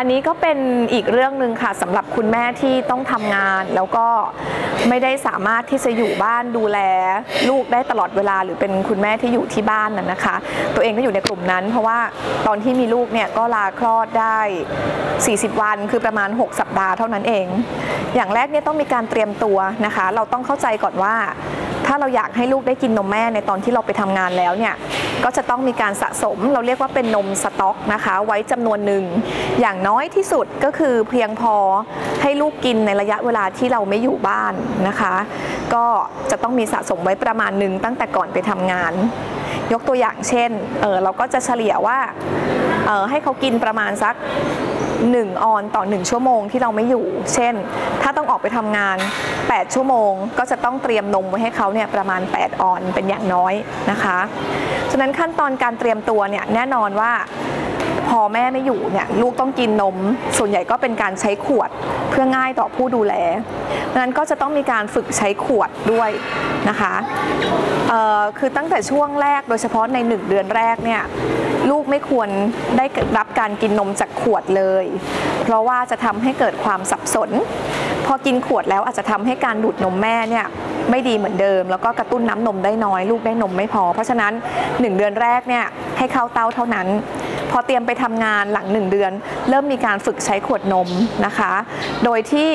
อันนี้ก็เป็นอีกเรื่องหนึ่งค่ะสำหรับคุณแม่ที่ต้องทำงานแล้วก็ไม่ได้สามารถที่จะอยู่บ้านดูแลลูกได้ตลอดเวลาหรือเป็นคุณแม่ที่อยู่ที่บ้านนะคะตัวเองก็อยู่ในกลุ่มนั้นเพราะว่าตอนที่มีลูกเนี่ยก็ลาคลอดได้40วันคือประมาณ6สัปดาห์เท่านั้นเองอย่างแรกเนี่ยต้องมีการเตรียมตัวนะคะเราต้องเข้าใจก่อนว่าถ้าเราอยากให้ลูกได้กินนมแม่ในตอนที่เราไปทำงานแล้วเนี่ยก็จะต้องมีการสะสมเราเรียกว่าเป็นนมสต็อกนะคะไว้จำนวนหนึ่งอย่างน้อยที่สุดก็คือเพียงพอให้ลูกกินในระยะเวลาที่เราไม่อยู่บ้านนะคะก็จะต้องมีสะสมไว้ประมาณหนึ่งตั้งแต่ก่อนไปทำงานยกตัวอย่างเช่นเราก็จะเฉลี่ยว่าให้เขากินประมาณสัก1 ออนต่อ1ชั่วโมงที่เราไม่อยู่เช่นถ้าต้องออกไปทำงาน8ชั่วโมงก็จะต้องเตรียมนมไว้ให้เขาเนี่ยประมาณ8 ออนเป็นอย่างน้อยนะคะฉะนั้นขั้นตอนการเตรียมตัวเนี่ยแน่นอนว่าพอแม่ไม่อยู่เนี่ยลูกต้องกินนมส่วนใหญ่ก็เป็นการใช้ขวดเพื่อง่ายต่อผู้ดูแลดังนั้นก็จะต้องมีการฝึกใช้ขวดด้วยนะคะคือตั้งแต่ช่วงแรกโดยเฉพาะใน1เดือนแรกเนี่ยลูกไม่ควรได้รับการกินนมจากขวดเลยเพราะว่าจะทำให้เกิดความสับสนพอกินขวดแล้วอาจจะทำให้การดูดนมแม่เนี่ยไม่ดีเหมือนเดิมแล้วก็กระตุ้นน้ำนมได้น้อยลูกได้นมไม่พอเพราะฉะนั้น1เดือนแรกเนี่ยให้เข้าเต้าเท่านั้นพอเตรียมไปทำงานหลัง1เดือนเริ่มมีการฝึกใช้ขวดนมนะคะโดยที่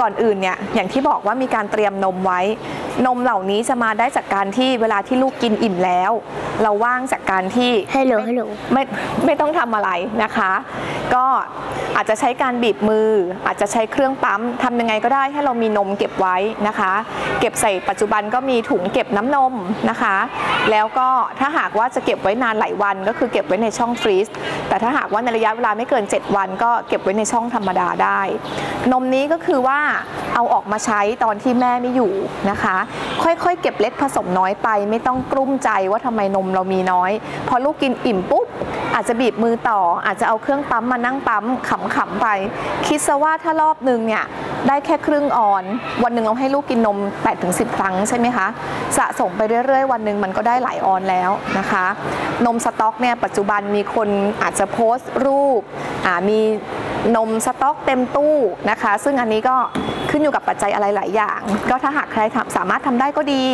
ก่อนอื่นเนี่ยอย่างที่บอกว่ามีการเตรียมนมไว้นมเหล่านี้จะมาได้จากการที่เวลาที่ลูกกินอิ่มแล้วเราว่างจากการที่ไม่ต้องทำอะไรนะคะก็อาจจะใช้การบีบมืออาจจะใช้เครื่องปั๊มทำยังไงก็ได้ให้เรามีนมเก็บไว้นะคะเก็บใส่ปัจจุบันก็มีถุงเก็บน้ำนมนะคะแล้วก็ถ้าหากว่าจะเก็บไว้นานหลายวันก็คือเก็บไว้ในช่องฟรีซแต่ถ้าหากว่าในระยะเวลาไม่เกิน7วันก็เก็บไว้ในช่องธรรมดาได้นมนี้ก็คือว่าเอาออกมาใช้ตอนที่แม่ไม่อยู่นะคะค่อยๆเก็บเล็กผสมน้อยไปไม่ต้องกลุ้มใจว่าทำไมนมเรามีน้อยพอลูกกินอิ่มปุ๊บอาจจะบีบมือต่ออาจจะเอาเครื่องปั๊มมานั่งปั๊มขำๆไปคิดซะว่าถ้ารอบนึงเนี่ยได้แค่ครึ่งออนวันหนึ่งเราให้ลูกกินนม 8-10 ครั้งใช่ไหมคะสะสมไปเรื่อยๆวันหนึ่งมันก็ได้หลายออนแล้วนะคะนมสต็อกเนี่ยปัจจุบันมีคนอาจจะโพสต์รูปมีนมสต็อกเต็มตู้นะคะซึ่งอันนี้ก็ขึ้นอยู่กับปัจจัยอะไรหลายอย่างก็ถ้าหากใครสามารถทำได้ก็ดี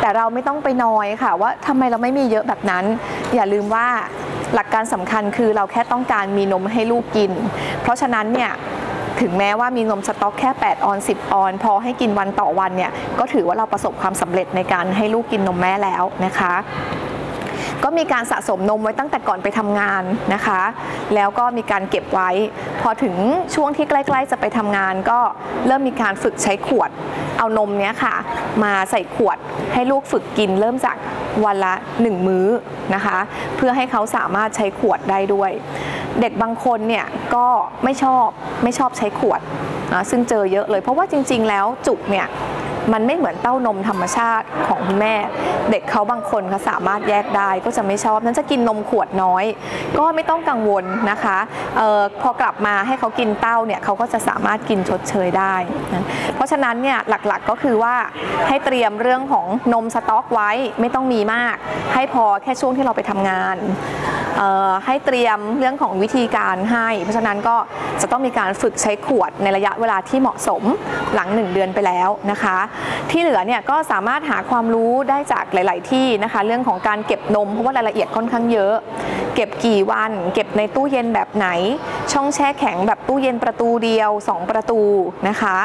แต่เราไม่ต้องไปนอยค่ะว่าทำไมเราไม่มีเยอะแบบนั้นอย่าลืมว่าหลักการสำคัญคือเราแค่ต้องการมีนมให้ลูกกินเพราะฉะนั้นเนี่ยถึงแม้ว่ามีนมสต็อกแค่8ออน10ออนพอให้กินวันต่อวันเนี่ยก็ถือว่าเราประสบความสำเร็จในการให้ลูกกินนมแม่แล้วนะคะก็มีการสะสมนมไว้ตั้งแต่ก่อนไปทำงานนะคะแล้วก็มีการเก็บไว้พอถึงช่วงที่ใกล้ๆจะไปทำงานก็เริ่มมีการฝึกใช้ขวดเอานมเนี้ยค่ะมาใส่ขวดให้ลูกฝึกกินเริ่มจากวันละ1มื้อนะคะเพื่อให้เขาสามารถใช้ขวดได้ด้วยเด็กบางคนเนี่ยก็ไม่ชอบใช้ขวดซึ่งเจอเยอะเลยเพราะว่าจริงๆแล้วจุกเนี่ยมันไม่เหมือนเต้านมธรรมชาติของคุณแม่เด็กเขาบางคนเขาสามารถแยกได้ก็จะไม่ชอบนั้นจะกินนมขวดน้อยก็ไม่ต้องกังวลนะคะพอกลับมาให้เขากินเต้าเนี่ยเขาก็จะสามารถกินชดเชยได้นะเพราะฉะนั้นเนี่ยหลักๆก็คือว่าให้เตรียมเรื่องของนมสต็อกไว้ไม่ต้องมีมากให้พอแค่ช่วงที่เราไปทำงานให้เตรียมเรื่องของวิธีการให้เพราะฉะนั้นก็จะต้องมีการฝึกใช้ขวดในระยะเวลาที่เหมาะสมหลัง1เดือนไปแล้วนะคะที่เหลือเนี่ยก็สามารถหาความรู้ได้จากหลายๆที่นะคะเรื่องของการเก็บนมเพราะว่ารายละเอียดค่อนข้างเยอะเก็บกี่วันเก็บในตู้เย็นแบบไหนช่องแช่แข็งแบบตู้เย็นประตูเดียว2ประตูนะคะ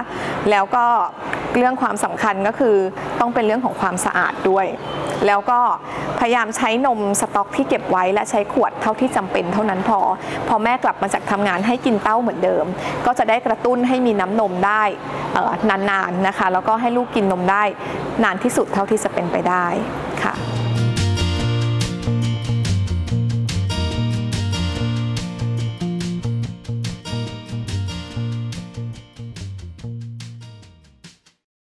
แล้วก็เรื่องความสำคัญก็คือต้องเป็นเรื่องของความสะอาดด้วยแล้วก็พยายามใช้นมสต็อกที่เก็บไว้และใช้ขวดเท่าที่จำเป็นเท่านั้นพอแม่กลับมาจากทำงานให้กินเต้าเหมือนเดิมก็จะได้กระตุ้นให้มีน้ำนมได้นานๆนะคะแล้วก็ให้ลูกกินนมได้นานที่สุดเท่าที่จะเป็นไปได้ค่ะ